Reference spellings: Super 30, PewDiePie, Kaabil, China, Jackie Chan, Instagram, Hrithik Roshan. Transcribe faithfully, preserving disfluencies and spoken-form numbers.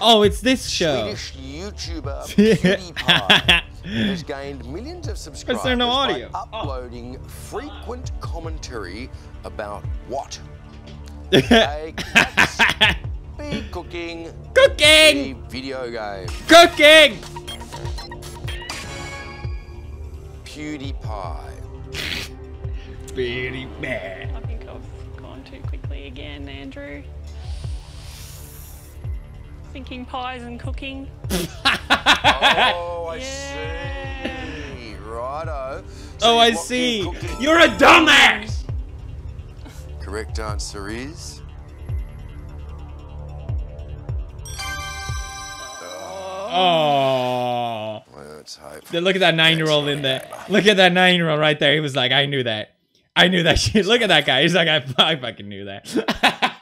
Oh, it's this show. Swedish YouTuber PewDiePie has gained millions of subscribers no audio? by uploading oh. frequent commentary about what? Big cats, big cooking, cooking, big video game, cooking. PewDiePie. PewDiePie. I think I've gone too quickly again, Andrew. Thinking pies and cooking. Oh, I yeah. see. Righto. So oh, I see. You're a dumbass. Correct answer is. Oh. Let's hope. Look at that nine-year-old in there. Look at that nine-year-old right there. He was like, I knew that. I knew that shit. Look at that guy. He's like, I, I fucking knew that.